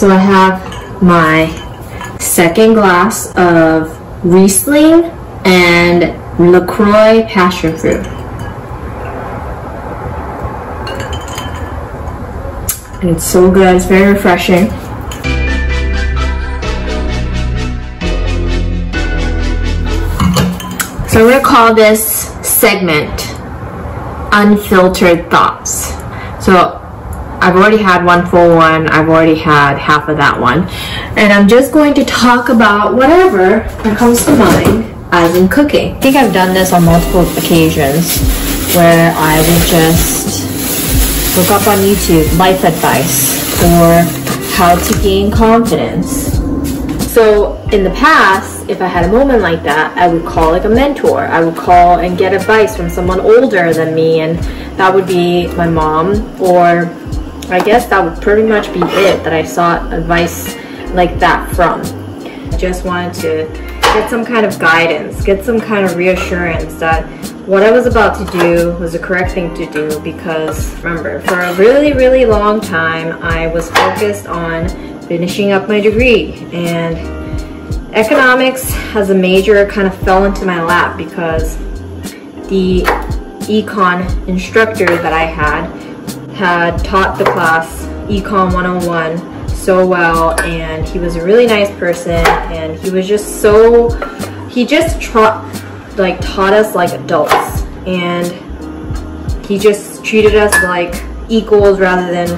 So I have my second glass of Riesling and LaCroix passion fruit. And it's so good, it's very refreshing. So we're gonna call this segment Unfiltered Thoughts. So I've already had one full one, I've already had half of that one. And I'm just going to talk about whatever that comes to mind as in cooking. I think I've done this on multiple occasions where I would just look up on YouTube life advice or how to gain confidence. So in the past, if I had a moment like that, I would call like a mentor. I would call and get advice from someone older than me, and that would be my mom, or I guess that would pretty much be it that I sought advice like that from. I just wanted to get some kind of guidance, get some kind of reassurance that what I was about to do was the correct thing to do, because remember, for a really, really long time, I was focused on finishing up my degree, and economics as a major kind of fell into my lap because the econ instructor that I had taught the class Econ 101 so well, and he was a really nice person, and he was just so, he just taught us like adults, and he just treated us like equals rather than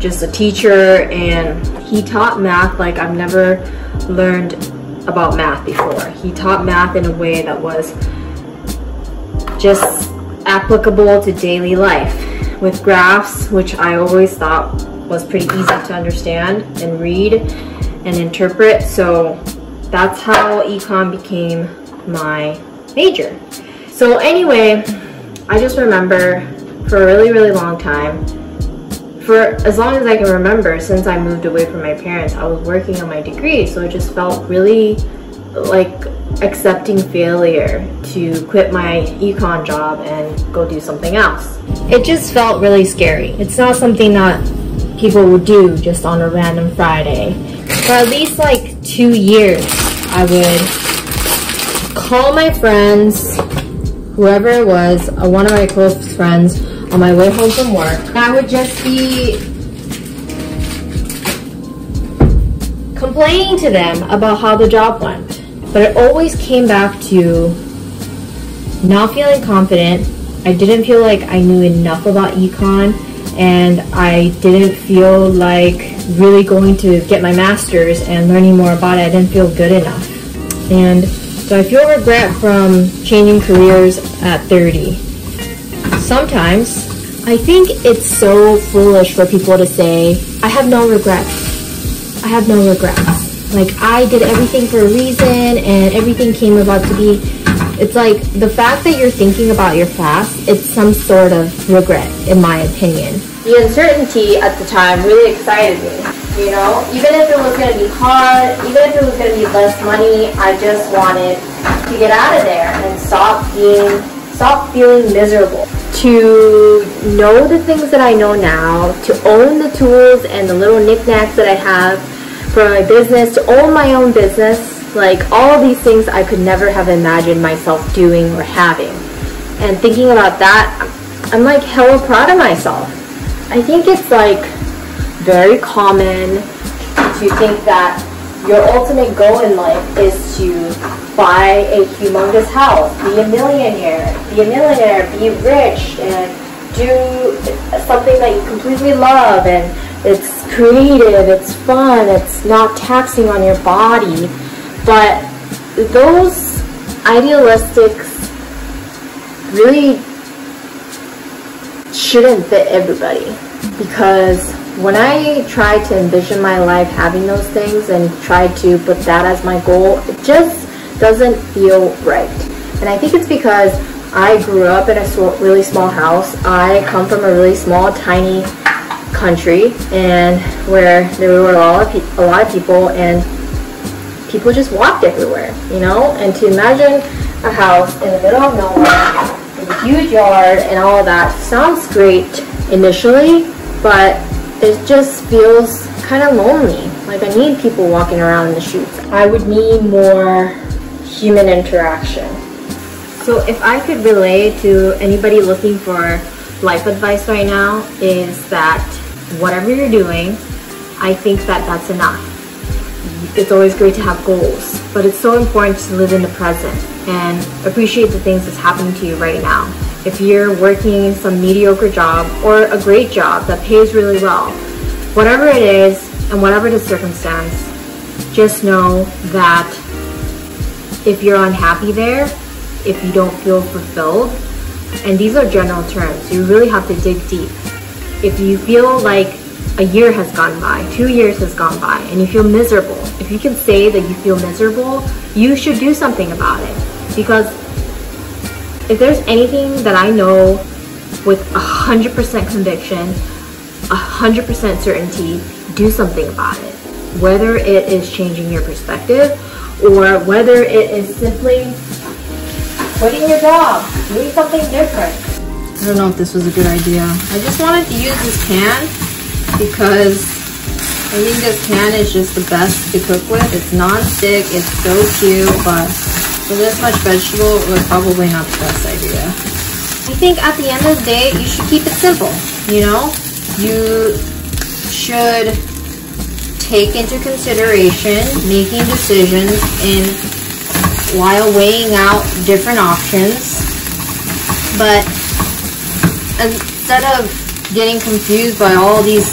just a teacher. And he taught math like I've never learned about math before. He taught math in a way that was just applicable to daily life with graphs, which I always thought was pretty easy to understand and read and interpret. So that's how econ became my major. So anyway, I just remember for a really, really long time, for as long as I can remember, since I moved away from my parents, I was working on my degree, so it just felt really like accepting failure to quit my econ job and go do something else. It just felt really scary. It's not something that people would do just on a random Friday. For at least like 2 years, I would call my friends, whoever it was, one of my close friends, on my way home from work, and I would just be complaining to them about how the job went. But it always came back to not feeling confident. I didn't feel like I knew enough about econ, and I didn't feel like really going to get my master's and learning more about it. I didn't feel good enough. And so I feel regret from changing careers at 30. Sometimes, I think it's so foolish for people to say, I have no regrets. I have no regrets. Like, I did everything for a reason and everything came about to be. It's like the fact that you're thinking about your past, it's some sort of regret, in my opinion. The uncertainty at the time really excited me. You know, even if it was going to be hard, even if it was going to be less money, I just wanted to get out of there and stop feeling miserable. To know the things that I know now, to own the tools and the little knickknacks that I have for my business, to own my own business, like all these things I could never have imagined myself doing or having. And thinking about that, I'm like hella proud of myself. I think it's like very common to think that your ultimate goal in life is to buy a humongous house, be a millionaire, be rich, and do something that you completely love, and it's creative, it's fun, it's not taxing on your body. But those idealistics really shouldn't fit everybody, because when I tried to envision my life having those things and tried to put that as my goal, it just doesn't feel right. And I think it's because I grew up in a really small house. I come from a really small, tiny country, and where there were a lot of people, and people just walked everywhere, you know? And to imagine a house in the middle of nowhere with a huge yard and all that sounds great initially, but it just feels kind of lonely. Like, I need people walking around in the streets. I would need more human interaction. So if I could relate to anybody looking for life advice right now, is that whatever you're doing, I think that that's enough. It's always great to have goals, but it's so important to live in the present and appreciate the things that's happening to you right now. If you're working some mediocre job or a great job that pays really well, whatever it is and whatever the circumstance, just know that if you're unhappy there, if you don't feel fulfilled, and these are general terms, you really have to dig deep. If you feel like a year has gone by, 2 years has gone by, and you feel miserable, if you can say that you feel miserable, you should do something about it. Because if there's anything that I know with 100% conviction, 100% certainty, do something about it. Whether it is changing your perspective, or whether it is simply quitting your job, doing something different. I don't know if this was a good idea. I just wanted to use this can, because I think this can is just the best to cook with. It's non-stick, it's so cute, but for this much vegetable, it's probably not the best idea. I think at the end of the day, you should keep it simple, you know? You should take into consideration making decisions while weighing out different options, but instead of getting confused by all of these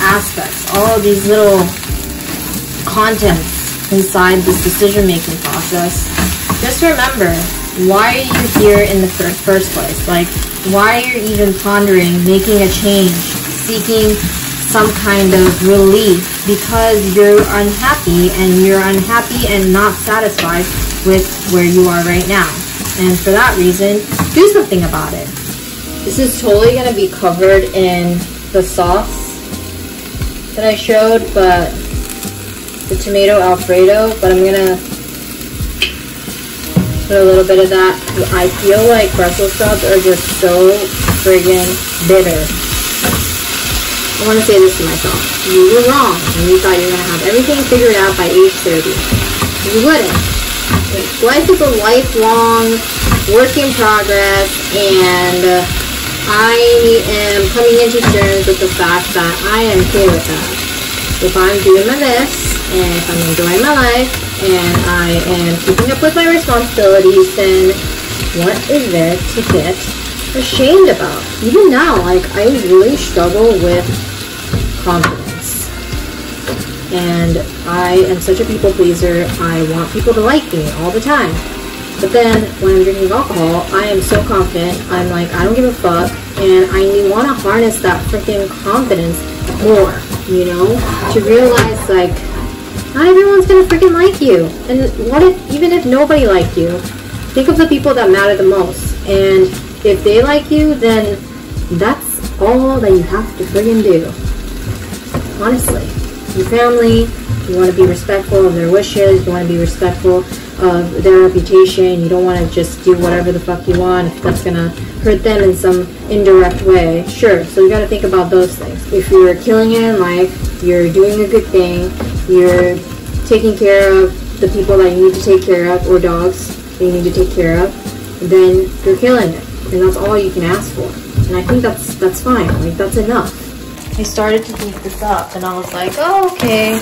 aspects, all of these little contents inside this decision-making process, just remember why are you here in the first place? Like, why are you even pondering making a change, seeking some kind of relief? Because you're unhappy and not satisfied with where you are right now. And for that reason, do something about it. This is totally going to be covered in the sauce that I showed, but the tomato Alfredo, but I'm going to put a little bit of that. I feel like Brussels sprouts are just so friggin' bitter. I want to say this to myself. You were wrong when you thought you were going to have everything figured out by age 30. You wouldn't. Life is a lifelong work in progress, and I am coming into terms with the fact that I am okay with that. If I'm doing my best, and if I'm enjoying my life, and I am keeping up with my responsibilities, then what is there to get ashamed about? Even now, like, I really struggle with confidence. And I am such a people pleaser. I want people to like me all the time. But then, when I'm drinking alcohol, I am so confident. I'm like, I don't give a fuck, and I want to harness that freaking confidence more, you know? To realize, like, not everyone's gonna freaking like you. And what if, even if nobody liked you, think of the people that matter the most. And if they like you, then that's all that you have to freaking do. Honestly. Your family, you want to be respectful of their wishes, you want to be respectful of their reputation. You don't want to just do whatever the fuck you want if that's gonna hurt them in some indirect way. Sure, so you gotta think about those things. If you're killing it in life, you're doing a good thing, you're taking care of the people that you need to take care of, or dogs that you need to take care of, then you're killing it. And that's all you can ask for. And I think that's fine. Like, that's enough. I started to heat this up and I was like, oh, okay.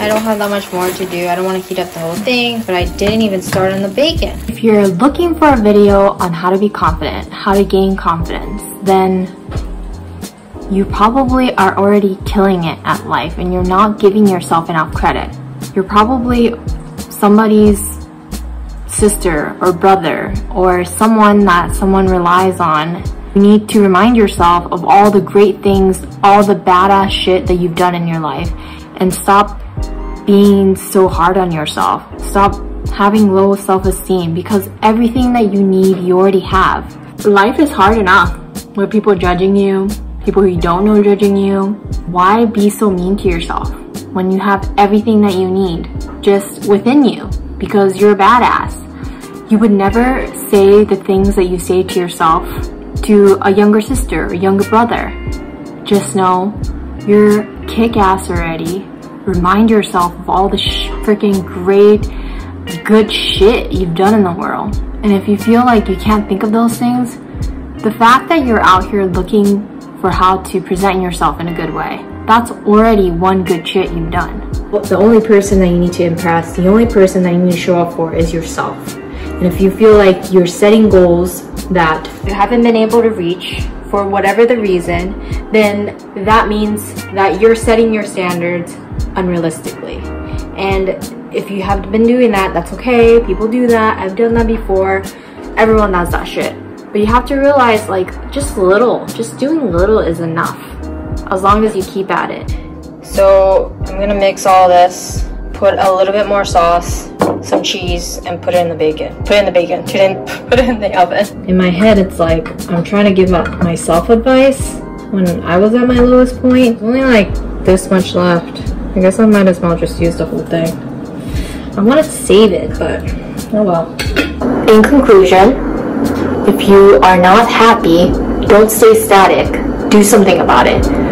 I don't have that much more to do. I don't want to heat up the whole thing, but I didn't even start on the bacon. If you're looking for a video on how to be confident, how to gain confidence, then you probably are already killing it at life and you're not giving yourself enough credit. You're probably somebody's sister or brother or someone that someone relies on. You need to remind yourself of all the great things, all the badass shit that you've done in your life, and stop being so hard on yourself. Stop having low self-esteem, because everything that you need, you already have. Life is hard enough with people judging you, people who you don't know judging you. Why be so mean to yourself when you have everything that you need just within you? Because you're a badass. You would never say the things that you say to yourself to a younger sister or younger brother. Just know You're kick-ass already. Remind yourself of all the freaking great, good shit you've done in the world. And if you feel like you can't think of those things, the fact that you're out here looking for how to present yourself in a good way, that's already one good shit you've done. The only person that you need to impress, the only person that you need to show up for is yourself. And if you feel like you're setting goals that you haven't been able to reach for whatever the reason, then that means that you're setting your standards unrealistically. And if you have been doing that, that's okay. People do that. I've done that before. Everyone does that shit. But you have to realize, like, just doing little is enough, as long as you keep at it. So I'm gonna mix all this, put a little bit more sauce, some cheese, and put it in the bacon. Put it in the oven. In my head, it's like I'm trying to give up myself advice when I was at my lowest point. There's only like this much left. I guess I might as well just use the whole thing. I want to save it, but oh well. In conclusion, if you are not happy, don't stay static. Do something about it.